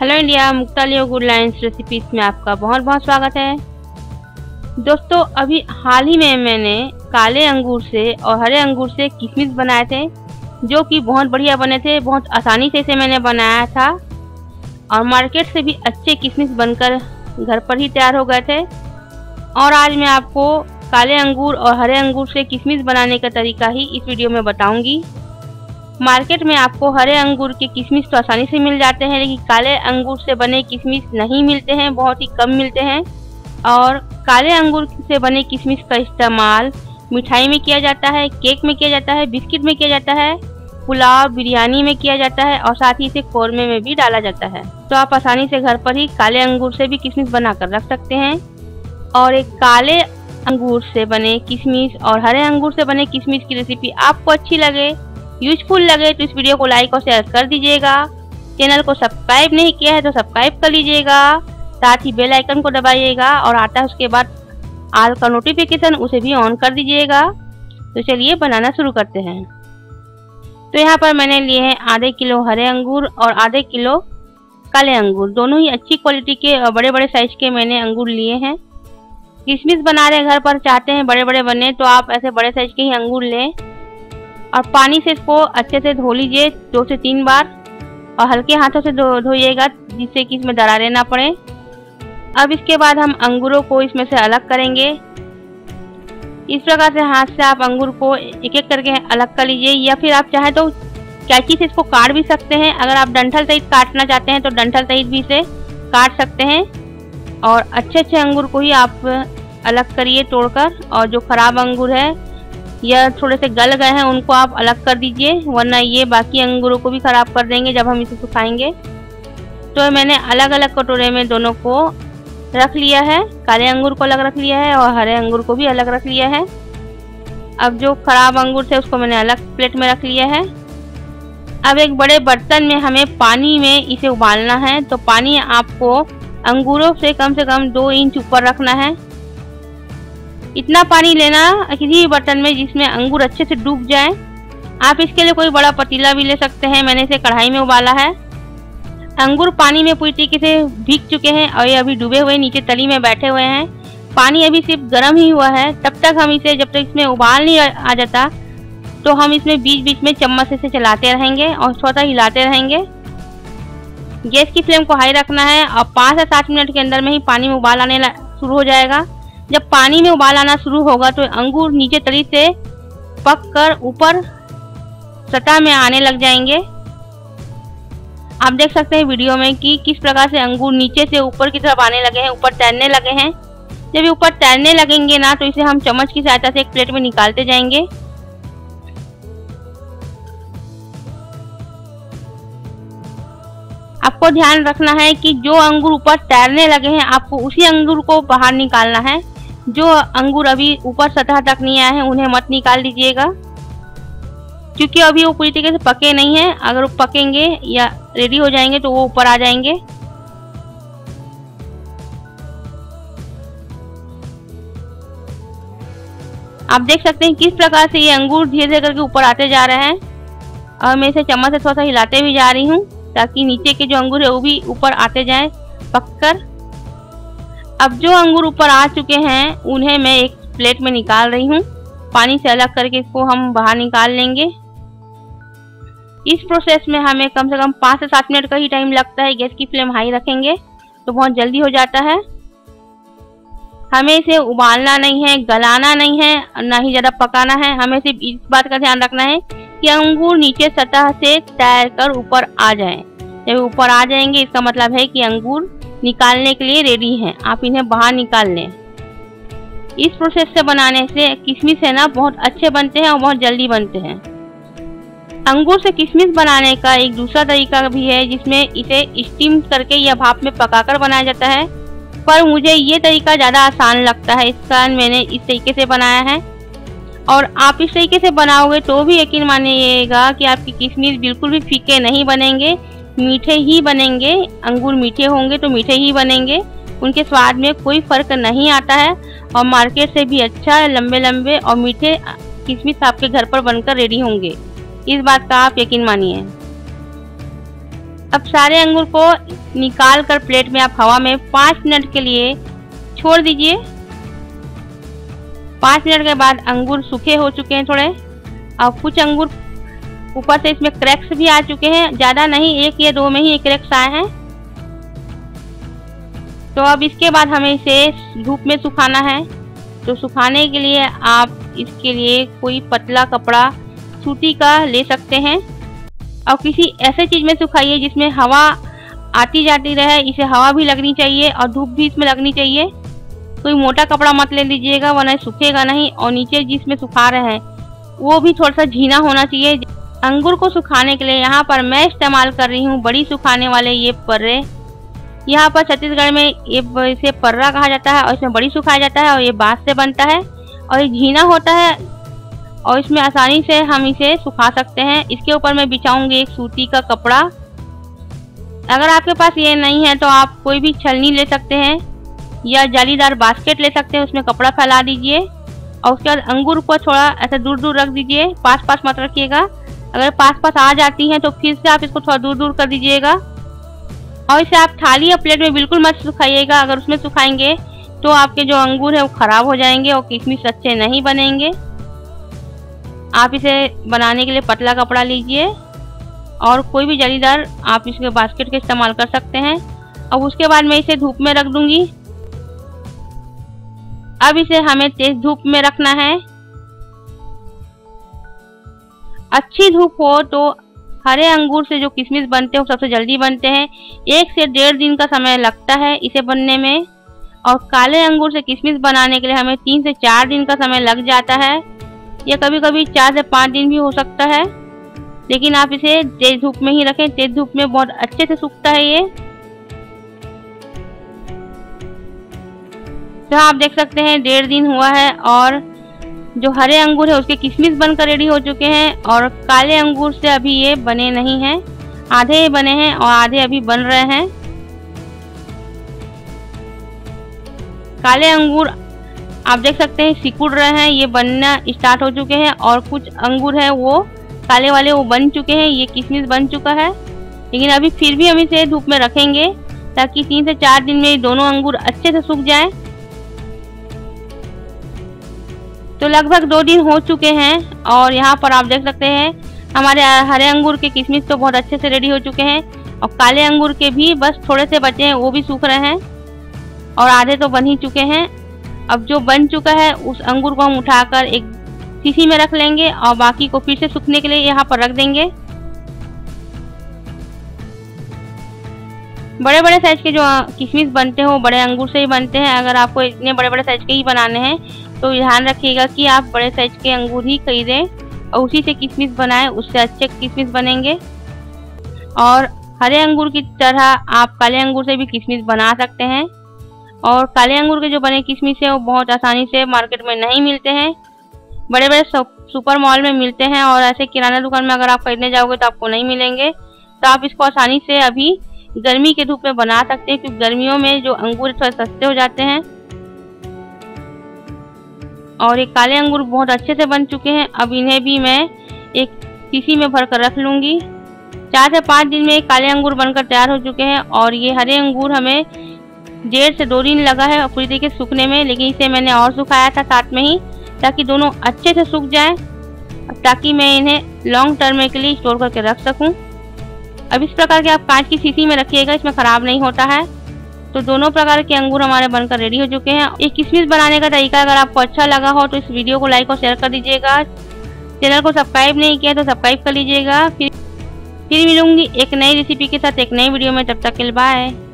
Hello India, Mukta लियोगूडलाइंस recipes में आपका बहुत बहुत स्वागत है। दोस्तों, अभी हाल ही में मैंने काले अंगूर से और हरे अंगूर से किशमिश बनाए थे जो कि बहुत बढ़िया बने थे। बहुत आसानी से इसे मैंने बनाया था और मार्केट से भी अच्छे किशमिश बनकर घर पर ही तैयार हो गए थे। और आज मैं आपको काले अंगूर और हरे अंगूर से किशमिश बनाने का तरीका ही इस वीडियो में बताऊंगी। मार्केट में आपको हरे अंगूर के किशमिश तो आसानी से मिल जाते हैं, लेकिन काले अंगूर से बने किशमिश नहीं मिलते हैं, बहुत ही कम मिलते हैं। और काले अंगूर से बने किशमिश का इस्तेमाल मिठाई में किया जाता है, केक में किया जाता है, बिस्किट में किया जाता है, पुलाव, बिरयानी में किया जाता है और साथ ही इसे कौरमे में भी डाला जाता है। तो आप आसानी से घर पर ही काले अंगूर से भी किशमिश बनाकर रख सकते हैं। और एक काले अंगूर से बने किशमिश और हरे अंगूर से बने किशमिश की रेसिपी आपको अच्छी लगे, यूजफुल लगे तो इस वीडियो को लाइक और शेयर कर दीजिएगा। चैनल को सब्सक्राइब नहीं किया है तो सब्सक्राइब कर लीजिएगा, साथ ही बेल आइकन को दबाइएगा और आता है उसके बाद ऑल का नोटिफिकेशन, उसे भी ऑन कर दीजिएगा। तो चलिए बनाना शुरू करते हैं। तो यहाँ पर मैंने लिए हैं आधे किलो हरे अंगूर और आधे किलो काले अंगूर, दोनों ही अच्छी क्वालिटी के और बड़े बड़े साइज के मैंने अंगूर लिए हैं। किशमिश बना रहे घर पर चाहते हैं बड़े बड़े बने तो आप ऐसे बड़े साइज के ही अंगूर लें और पानी से इसको अच्छे से धो लीजिए 2 से 3 बार और हल्के हाथों से धोइएगा जिससे कि इसमें दरारें ना पड़े। अब इसके बाद हम अंगूरों को इसमें से अलग करेंगे। इस प्रकार से हाथ से आप अंगूर को एक एक करके अलग कर लीजिए, या फिर आप चाहे तो कैंची से इसको काट भी सकते हैं। अगर आप डंठल सहित काटना चाहते हैं तो डंठल सहित भी इसे काट सकते हैं। और अच्छे अच्छे अंगूर को ही आप अलग करिए तोड़कर, और जो खराब अंगूर है या थोड़े से गल गए हैं उनको आप अलग कर दीजिए, वरना ये बाकी अंगूरों को भी ख़राब कर देंगे जब हम इसे सुखाएंगे। तो मैंने अलग अलग कटोरे में दोनों को रख लिया है, काले अंगूर को अलग रख लिया है और हरे अंगूर को भी अलग रख लिया है। अब जो खराब अंगूर थे उसको मैंने अलग प्लेट में रख लिया है। अब एक बड़े बर्तन में हमें पानी में इसे उबालना है, तो पानी आपको अंगूरों से कम 2 इंच ऊपर रखना है। इतना पानी लेना किसी भी बर्तन में जिसमें अंगूर अच्छे से डूब जाए। आप इसके लिए कोई बड़ा पतीला भी ले सकते हैं, मैंने इसे कढ़ाई में उबाला है। अंगूर पानी में पूरी तरीके से भीग चुके हैं और ये अभी डूबे हुए नीचे तली में बैठे हुए हैं। पानी अभी सिर्फ गर्म ही हुआ है, तब तक हम इसे, जब तक इसमें उबाल नहीं आ जाता तो हम इसमें बीच बीच में चम्मच से चलाते रहेंगे और थोड़ा हिलाते रहेंगे। गैस की फ्लेम को हाई रखना है और 5 से 7 मिनट के अंदर में ही पानी में उबाल आने शुरू हो जाएगा। जब पानी में उबाल आना शुरू होगा तो अंगूर नीचे तली से पककर ऊपर सतह में आने लग जाएंगे। आप देख सकते हैं वीडियो में कि किस प्रकार से अंगूर नीचे से ऊपर की तरफ आने लगे हैं, ऊपर तैरने लगे हैं। जब ये ऊपर तैरने लगेंगे ना तो इसे हम चम्मच की सहायता से एक प्लेट में निकालते जाएंगे। आपको ध्यान रखना है कि जो अंगूर ऊपर तैरने लगे हैं आपको उसी अंगूर को बाहर निकालना है। जो अंगूर अभी ऊपर सतह तक नहीं आए हैं उन्हें मत निकाल दीजिएगा, क्योंकि अभी वो पूरी तरीके से पके नहीं हैं। अगर वो पकेंगे या रेडी हो जाएंगे तो वो ऊपर आ जाएंगे। आप देख सकते हैं किस प्रकार से ये अंगूर धीरे धीरे करके ऊपर आते जा रहे हैं और मैं इसे चम्मच से थोड़ा सा हिलाते भी जा रही हूँ ताकि नीचे के जो अंगूर है वो भी ऊपर आते जाएं पककर। अब जो अंगूर ऊपर आ चुके हैं उन्हें मैं एक प्लेट में निकाल रही हूँ, पानी से अलग करके इसको हम बाहर निकाल लेंगे। इस प्रोसेस में हमें कम से कम 5 से 7 मिनट का ही टाइम लगता है। गैस की फ्लेम हाई रखेंगे तो बहुत जल्दी हो जाता है। हमें इसे उबालना नहीं है, गलाना नहीं है, ना ही ज़्यादा पकाना है। हमें सिर्फ इस बात का ध्यान रखना है कि अंगूर नीचे सतह से तैर कर ऊपर आ जाएं। जब ऊपर आ जाएंगे इसका मतलब है कि अंगूर निकालने के लिए रेडी हैं, आप इन्हें बाहर निकाल लें। इस प्रोसेस से बनाने से किशमिश है ना बहुत अच्छे बनते हैं और बहुत जल्दी बनते हैं। अंगूर से किशमिश बनाने का एक दूसरा तरीका भी है जिसमें इसे स्टीम करके या भाप में पकाकर बनाया जाता है, पर मुझे ये तरीका ज़्यादा आसान लगता है, इस कारण मैंने इस तरीके से बनाया है। और आप इस तरीके से बनाओगे तो भी यकीन मानिएगा कि आपकी किशमिश बिल्कुल भी फीके नहीं बनेंगे, मीठे ही बनेंगे। अंगूर मीठे होंगे तो मीठे ही बनेंगे, उनके स्वाद में कोई फर्क नहीं आता है। और मार्केट से भी अच्छा लंबे लंबे और मीठे किशमिश आपके घर पर बनकर रेडी होंगे, इस बात का आप यकीन मानिए। अब सारे अंगूर को निकाल कर प्लेट में आप हवा में 5 मिनट के लिए छोड़ दीजिए। 5 मिनट के बाद अंगूर सूखे हो चुके हैं थोड़े, और कुछ अंगूर ऊपर से इसमें क्रैक्स भी आ चुके हैं, ज़्यादा नहीं, 1 या 2 में ही क्रैक्स आए हैं। तो अब इसके बाद हमें इसे धूप में सुखाना है। तो सुखाने के लिए आप इसके लिए कोई पतला कपड़ा सूती का ले सकते हैं, और किसी ऐसे चीज़ में सुखाइए जिसमें हवा आती जाती रहे, इसे हवा भी लगनी चाहिए और धूप भी इसमें लगनी चाहिए। कोई मोटा कपड़ा मत ले लीजिएगा वरना सूखेगा नहीं, और नीचे जिसमें सुखा रहे हैं वो भी थोड़ा सा झीना होना चाहिए। अंगूर को सुखाने के लिए यहाँ पर मैं इस्तेमाल कर रही हूँ बड़ी सुखाने वाले ये पर्रे। यहाँ पर छत्तीसगढ़ में ये इसे पर्रा कहा जाता है, और इसमें बड़ी सुखाया जाता है, और ये बाँस से बनता है, और ये झीना होता है, और इसमें आसानी से हम इसे सुखा सकते हैं। इसके ऊपर मैं बिछाऊंगी एक सूती का कपड़ा। अगर आपके पास ये नहीं है तो आप कोई भी छलनी ले सकते हैं या जालीदार बास्केट ले सकते हैं, उसमें कपड़ा फैला दीजिए, और उसके बाद अंगूर को थोड़ा ऐसे दूर दूर रख दीजिए, पास पास मत रखिएगा। अगर पास पास आ जाती हैं तो फिर से आप इसको थोड़ा दूर दूर कर दीजिएगा, और इसे आप थाली या प्लेट में बिल्कुल मत सुखाइएगा। अगर उसमें सुखाएंगे तो आपके जो अंगूर है वो ख़राब हो जाएंगे और किशमिश अच्छे नहीं बनेंगे। आप इसे बनाने के लिए पतला कपड़ा लीजिए, और कोई भी जालीदार आप इसके बास्केट का इस्तेमाल कर सकते हैं। अब उसके बाद मैं इसे धूप में रख दूंगी। अब इसे हमें तेज धूप में रखना है। अच्छी धूप हो तो हरे अंगूर से जो किशमिश बनते हैं वो सबसे जल्दी बनते हैं, 1 से 1.5 दिन का समय लगता है इसे बनने में, और काले अंगूर से किशमिश बनाने के लिए हमें 3 से 4 दिन का समय लग जाता है, या कभी कभी 4 से 5 दिन भी हो सकता है। लेकिन आप इसे तेज धूप में ही रखें, तेज धूप में बहुत अच्छे से सूखता है ये। तो आप देख सकते हैं 1.5 दिन हुआ है, और जो हरे अंगूर है उसके किशमिश बनकर रेडी हो चुके हैं, और काले अंगूर से अभी ये बने नहीं हैं, आधे ही बने हैं और आधे अभी बन रहे हैं। काले अंगूर आप देख सकते हैं सिकुड़ रहे हैं, ये बनना स्टार्ट हो चुके हैं, और कुछ अंगूर है वो काले वाले वो बन चुके हैं, ये किशमिश बन चुका है। लेकिन अभी फिर भी हम इसे धूप में रखेंगे ताकि 3 से 4 दिन में दोनों अंगूर अच्छे से सूख जाएं। तो लगभग 2 दिन हो चुके हैं, और यहाँ पर आप देख सकते हैं हमारे हरे अंगूर के किशमिश तो बहुत अच्छे से रेडी हो चुके हैं, और काले अंगूर के भी बस थोड़े से बचे हैं, वो भी सूख रहे हैं, और आधे तो बन ही चुके हैं। अब जो बन चुका है उस अंगूर को हम उठाकर एक शीशी में रख लेंगे, और बाकी को फिर से सूखने के लिए यहाँ पर रख देंगे। बड़े बड़े साइज के जो किशमिश बनते हैं वो बड़े अंगूर से ही बनते हैं। अगर आपको इतने बड़े बड़े साइज के ही बनाने हैं तो ध्यान रखिएगा कि आप बड़े साइज के अंगूर ही खरीदें और उसी से किशमिश बनाएं, उससे अच्छे किशमिश बनेंगे। और हरे अंगूर की तरह आप काले अंगूर से भी किशमिश बना सकते हैं, और काले अंगूर के जो बने किशमिश है वो बहुत आसानी से मार्केट में नहीं मिलते हैं, बड़े बड़े सुपर मॉल में मिलते हैं, और ऐसे किराना दुकान में अगर आप खरीदने जाओगे तो आपको नहीं मिलेंगे। तो आप इसको आसानी से अभी गर्मी के धूप में बना सकते हैं, क्योंकि गर्मियों में जो अंगूर थोड़े सस्ते हो जाते हैं। और ये काले अंगूर बहुत अच्छे से बन चुके हैं, अब इन्हें भी मैं एक शीशी में भर कर रख लूँगी। 4 से 5 दिन में काले अंगूर बनकर तैयार हो चुके हैं, और ये हरे अंगूर हमें 1.5 से 2 दिन लगा है पूरी तरीके सूखने में, लेकिन इसे मैंने और सुखाया था साथ में ही ताकि दोनों अच्छे से सूख जाएं, ताकि मैं इन्हें लॉन्ग टर्म के लिए स्टोर करके रख सकूं। अब इस प्रकार के आप कांच की शीशी में रखिएगा, इसमें ख़राब नहीं होता है। तो दोनों प्रकार के अंगूर हमारे बनकर रेडी हो चुके हैं। एक किशमिश बनाने का तरीका अगर आपको अच्छा लगा हो तो इस वीडियो को लाइक और शेयर कर दीजिएगा। चैनल को सब्सक्राइब नहीं किया तो सब्सक्राइब कर लीजिएगा। फिर मिलूंगी एक नई रेसिपी के साथ एक नई वीडियो में, तब तक के लिए बाय।